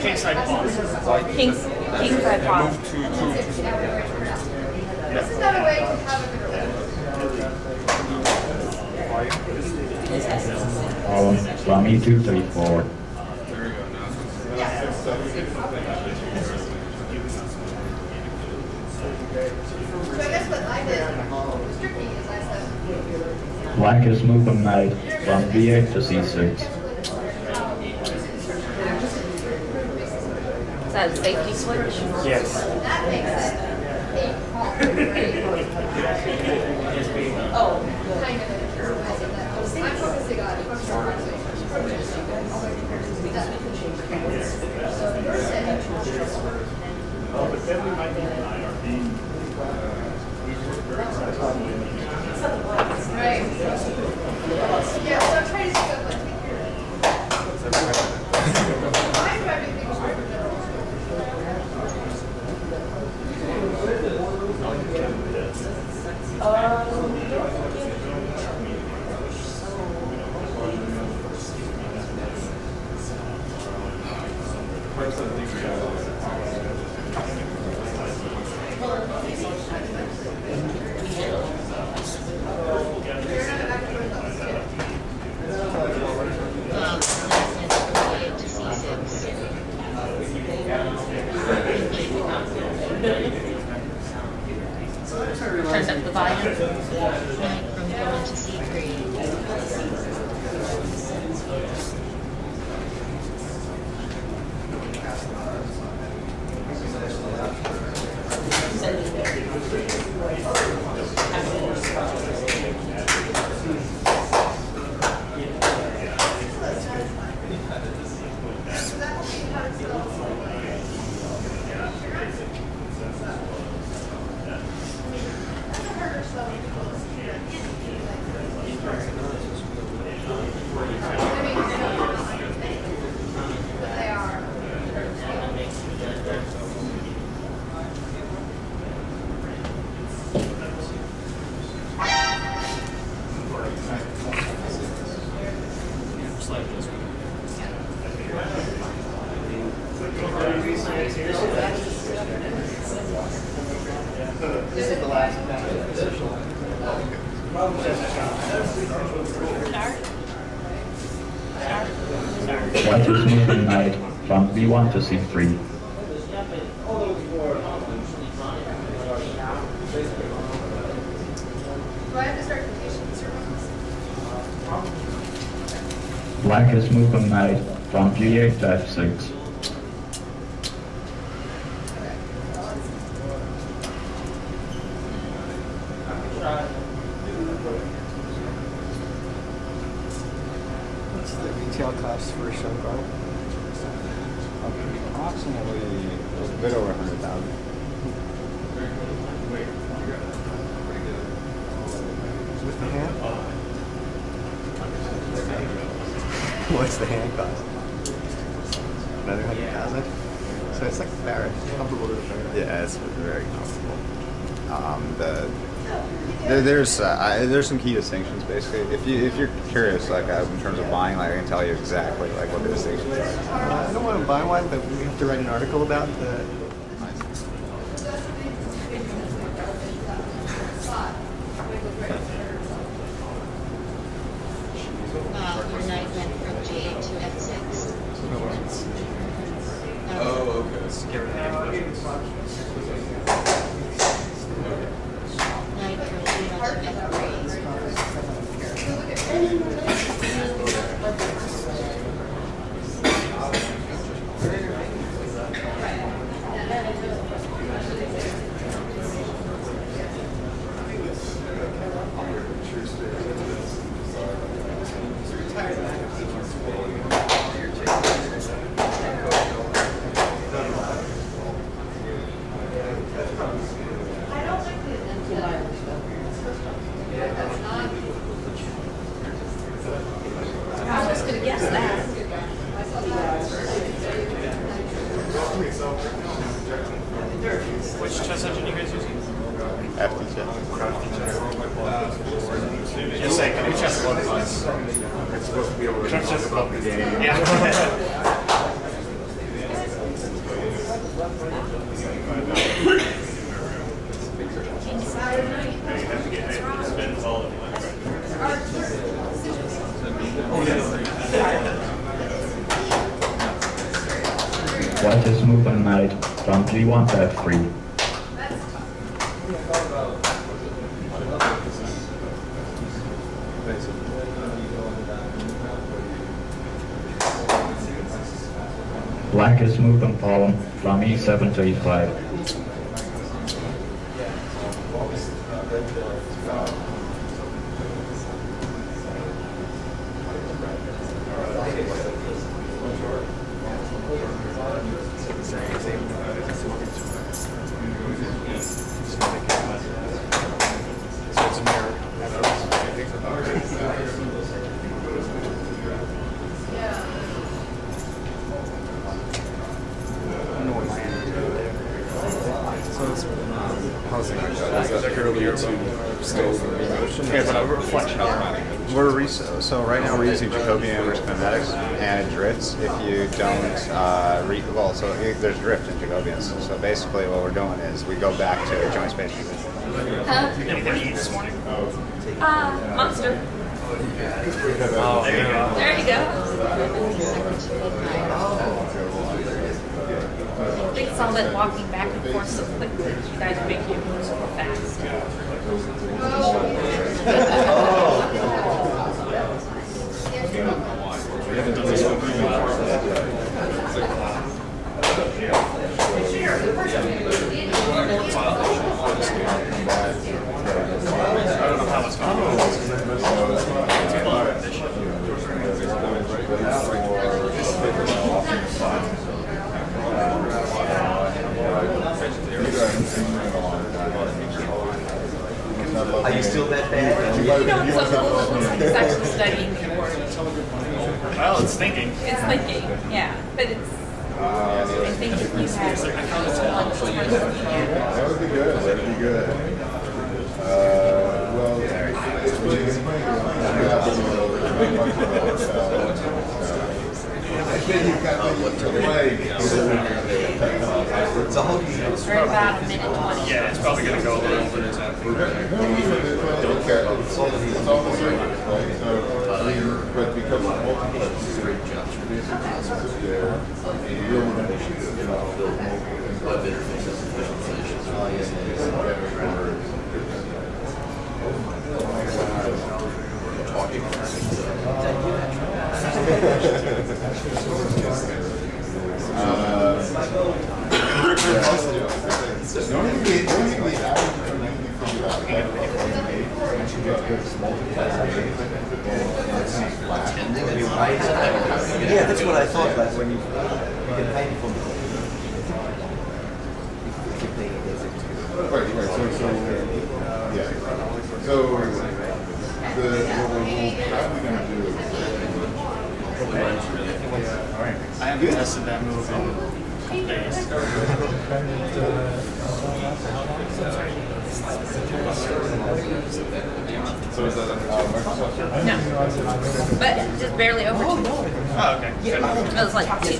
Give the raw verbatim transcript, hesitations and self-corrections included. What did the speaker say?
Kingside pawns. Kings, Kingside pawns. Move to two. This is not a way to have a good one. Two, three, four. There you go. So I guess what I did was tricky is I said. Black is moving knight from b eight to c six. Is that a safety switch? Yes. That makes it. Oh, kind of. I'm focusing on it. Oh, but then we might be in I R B. Right. Yeah, so I'm trying to think of one to c three. Black is moving knight from g eight to f six. There's uh, I, there's some key distinctions basically. If you if you're curious, like uh, in terms of buying, like I can tell you exactly like what the distinctions are. Uh, I don't want to buy one, but we have to write an article about the. Yeah. Watch us move on marriage from three one to f three. Black is moved on pawn from e seven to e five. So right now we're using Jacobian Riskinetics and Drifts. If you don't uh, read, well, so there's drift in Jacobian. So basically what we're doing is we go back to a joint space. Uh, uh, monster. Oh, there you go. I think it's all that walking back and forth so quickly. You guys make your moves so fast. Oh. We haven't done this one for a while. Are you still that bad? You know, someone is actually studying the word. Well, it's thinking. It's thinking, yeah. But it's, uh, I think if you had one person looking at it. That would be good. That would be good. Uh, well, it's really good. I think you've got to look to the leg. It's a whole thing. It's about a minute twenty. Yeah, it's probably going to go a little bit. Don't care. It's almost right. But because of multiple straight jumps, yeah, that's what I thought, like when you, you can hide from the right, right, so, so, yeah. So, the, what we're probably going to do is... I haven't tested that move in days. So is that a Microsoft? No, but just barely over two. Oh, okay. Yeah. It was like two.